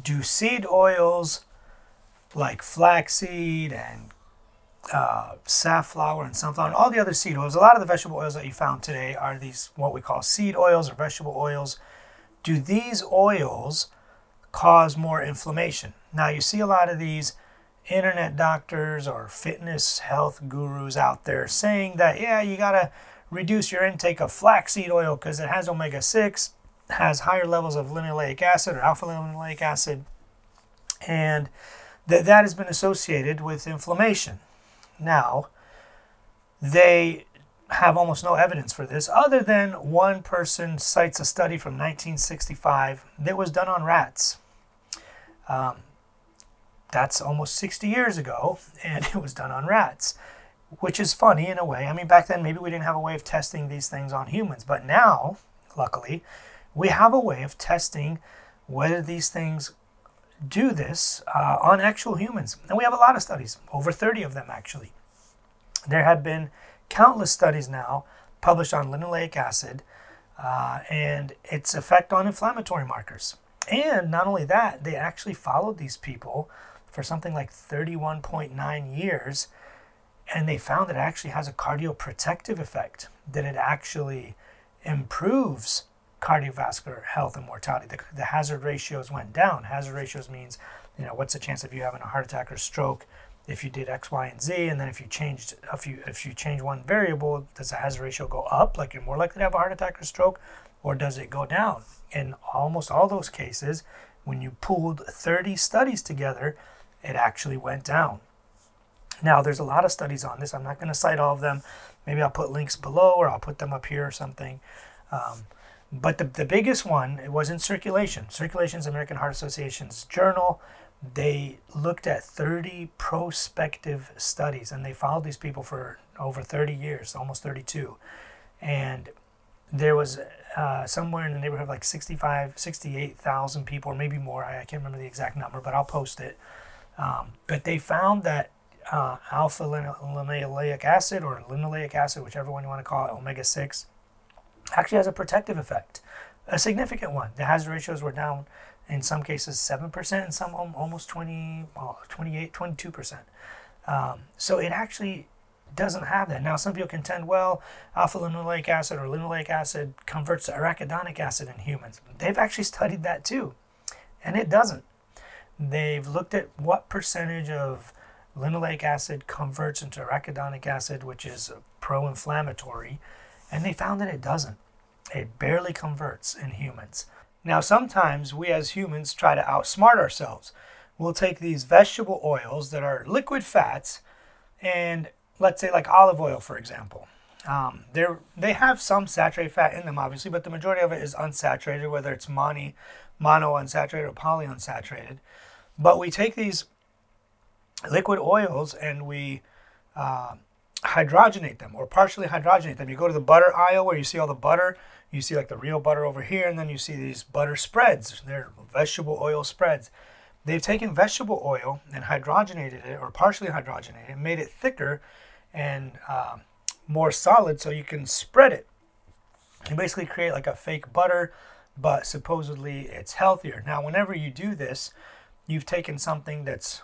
do seed oils like flaxseed and safflower and sunflower and all the other seed oils. A lot of the vegetable oils that you found today are these what we call seed oils or vegetable oils. Do these oils cause more inflammation? Now you see a lot of these internet doctors or fitness health gurus out there saying that, yeah, you gotta reduce your intake of flaxseed oil because it has omega 6, has higher levels of linoleic acid or alpha linoleic acid, and that has been associated with inflammation. Now, they have almost no evidence for this other than one person cites a study from 1965 that was done on rats. That's almost 60 years ago, and it was done on rats, which is funny in a way. I mean, back then maybe we didn't have a way of testing these things on humans, but now, luckily, we have a way of testing whether these things do this on actual humans. And we have a lot of studies, over 30 of them actually. There have been countless studies now published on linoleic acid and its effect on inflammatory markers. And not only that, they actually followed these people for something like 31.9 years, and they found that it actually has a cardioprotective effect, that it actually improves cardiovascular health and mortality. The hazard ratios went down. Hazard ratios means, you know, what's the chance of you having a heart attack or stroke if you did X, Y, and Z, and then if you change one variable, does the hazard ratio go up, like you're more likely to have a heart attack or stroke, or does it go down? In almost all those cases, when you pooled 30 studies together, it actually went down. Now, there's a lot of studies on this. I'm not going to cite all of them. Maybe I'll put links below, or I'll put them up here or something. But the biggest one, it was in Circulation. Circulation's American Heart Association's journal. They looked at 30 prospective studies, and they followed these people for over 30 years, almost 32. And there was somewhere in the neighborhood of like 68,000 people, or maybe more. I can't remember the exact number, but I'll post it. But they found that alpha linoleic acid, or linoleic acid, whichever one you want to call it, omega 6, actually has a protective effect, a significant one. The hazard ratios were down in some cases 7%, in some almost 22%. So it actually doesn't have that. Now, some people contend, well, alpha linoleic acid or linoleic acid converts to arachidonic acid in humans. They've actually studied that too, and it doesn't. They've looked at what percentage of linoleic acid converts into arachidonic acid, which is pro-inflammatory, and they found that it doesn't. It barely converts in humans. Now, sometimes we as humans try to outsmart ourselves. We'll take these vegetable oils that are liquid fats, and let's say like olive oil, for example. They have some saturated fat in them, obviously, but the majority of it is unsaturated, whether it's monounsaturated or polyunsaturated. But we take these liquid oils and we hydrogenate them, or partially hydrogenate them. You go to the butter aisle where you see all the butter. You see like the real butter over here, and then you see these butter spreads. They're vegetable oil spreads. They've taken vegetable oil and hydrogenated it, or partially hydrogenated it, made it thicker and more solid so you can spread it. You basically create like a fake butter, but supposedly it's healthier. Now, whenever you do this, you've taken something that's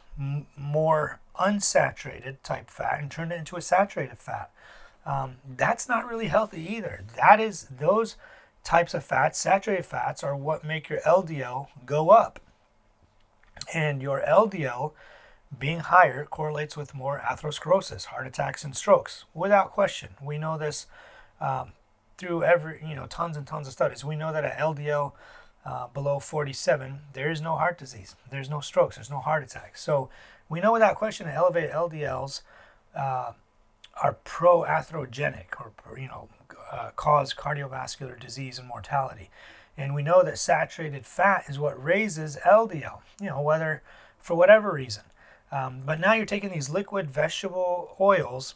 more unsaturated type fat and turned it into a saturated fat. That's not really healthy either. Those types of fats, saturated fats, are what make your LDL go up. And your LDL being higher correlates with more atherosclerosis, heart attacks, and strokes, without question. We know this through tons and tons of studies. We know that at LDL below 47, there is no heart disease, there's no strokes, there's no heart attacks. So we know without question that elevated LDLs are pro-atherogenic, or cause cardiovascular disease and mortality. And we know that saturated fat is what raises LDL, whether for whatever reason. But now you're taking these liquid vegetable oils,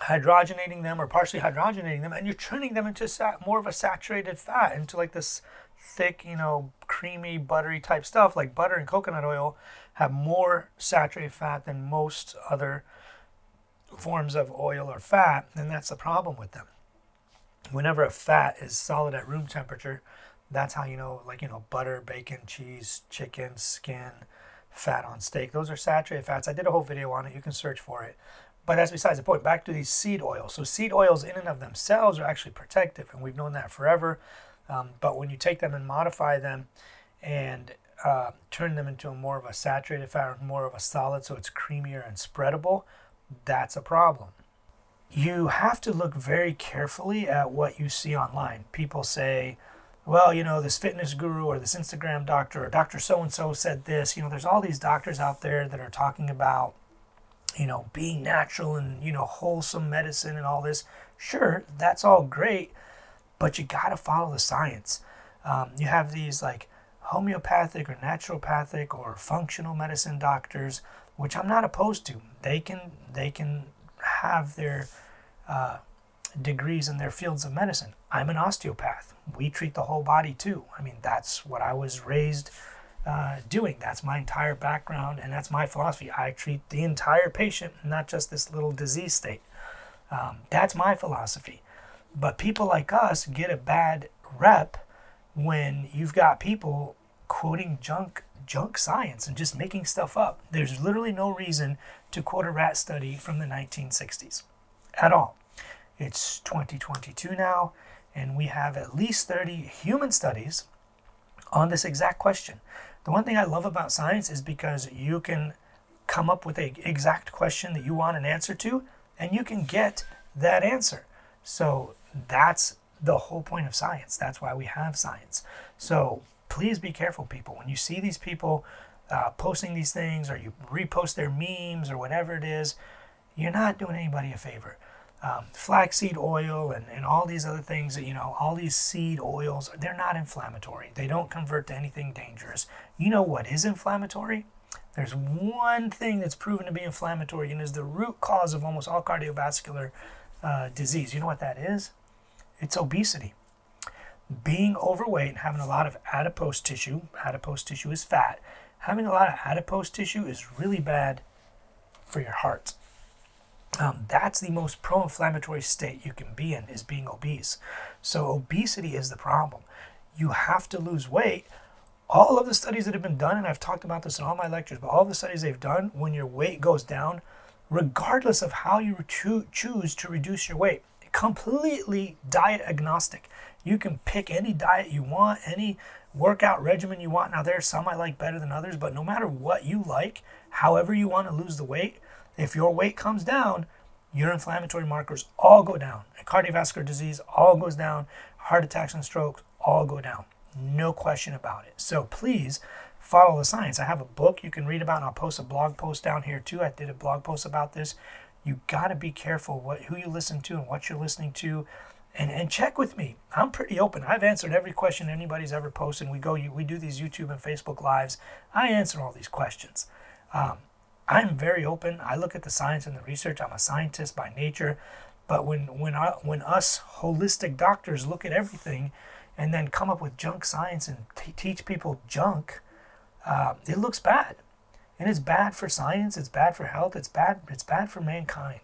hydrogenating them or partially hydrogenating them, and you're turning them into more of a saturated fat, into like this thick, creamy, buttery type stuff. Like butter and coconut oil have more saturated fat than most other forms of oil or fat, and that's the problem with them. Whenever a fat is solid at room temperature, That's how you know, like, you know, butter, bacon, cheese, chicken, skin, fat on steak. Those are saturated fats. I did a whole video on it. You can search for it. But that's besides the point. Back to these seed oils. So seed oils in and of themselves are actually protective, and we've known that forever. But when you take them and modify them and turn them into a more of a saturated fat or more of a solid, so it's creamier and spreadable, that's a problem. You have to look very carefully at what you see online. People say, well, you know, this fitness guru or this Instagram doctor or Dr. So-and-so said this. You know, there's all these doctors out there that are talking about, you know, being natural and, you know, wholesome medicine and all this. Sure, that's all great, but you got to follow the science. You have these like homeopathic or naturopathic or functional medicine doctors, which I'm not opposed to. They can have their degrees in their fields of medicine. I'm an osteopath. We treat the whole body too. I mean, that's what I was raised doing. That's my entire background, and that's my philosophy. I treat the entire patient, not just this little disease state. That's my philosophy. But people like us get a bad rep when you've got people quoting junk science and just making stuff up. There's literally no reason to quote a rat study from the 1960s at all. It's 2022 now, and we have at least 30 human studies on this exact question. The one thing I love about science is because you can come up with an exact question that you want an answer to, and you can get that answer. So that's the whole point of science. That's why we have science. So please be careful, people. When you see these people posting these things, or you repost their memes or whatever it is, you're not doing anybody a favor. Flaxseed oil and all these other things, that, you know, all these seed oils, they're not inflammatory. They don't convert to anything dangerous. You know what is inflammatory? There's one thing that's proven to be inflammatory and is the root cause of almost all cardiovascular disease. You know what that is? It's obesity. Being overweight and having a lot of adipose tissue is fat. Having a lot of adipose tissue is really bad for your heart. That's the most pro-inflammatory state you can be in, is being obese. So obesity is the problem. You have to lose weight. All of the studies that have been done, and I've talked about this in all my lectures, but all the studies they've done, when your weight goes down, regardless of how you choose to reduce your weight, completely diet agnostic. You can pick any diet you want, any workout regimen you want. Now, there's some I like better than others, but no matter what you like, however you want to lose the weight, if your weight comes down, your inflammatory markers all go down. Cardiovascular disease all goes down. Heart attacks and strokes all go down. No question about it. So please follow the science. I have a book you can read about, and I'll post a blog post down here too. I did a blog post about this. You got to be careful who you listen to and what you're listening to. And check with me. I'm pretty open. I've answered every question anybody's ever posted. We do these YouTube and Facebook lives. I answer all these questions. I'm very open. I look at the science and the research. I'm a scientist by nature. But when us holistic doctors look at everything and then come up with junk science and teach people junk, it looks bad. And it's bad for science. It's bad for health. It's bad for mankind.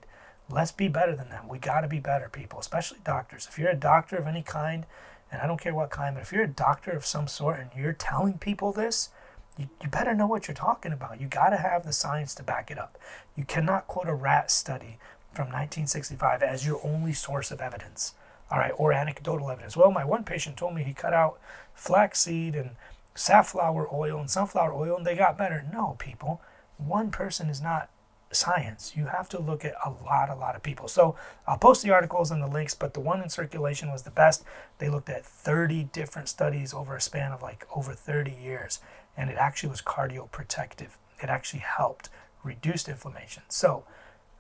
Let's be better than them. We got to be better, people, especially doctors. If you're a doctor of any kind, and I don't care what kind, but if you're a doctor of some sort and you're telling people this, you better know what you're talking about. You got to have the science to back it up. You cannot quote a rat study from 1965 as your only source of evidence, all right, or anecdotal evidence. Well, my one patient told me he cut out flaxseed and safflower oil and sunflower oil and they got better. No, people, one person is not science. You have to look at a lot of people. So I'll post the articles and the links, but the one in circulation was the best. They looked at 30 different studies over a span of like over 30 years, and it actually was cardioprotective. It actually helped reduce inflammation. So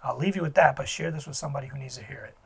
I'll leave you with that, but share this with somebody who needs to hear it.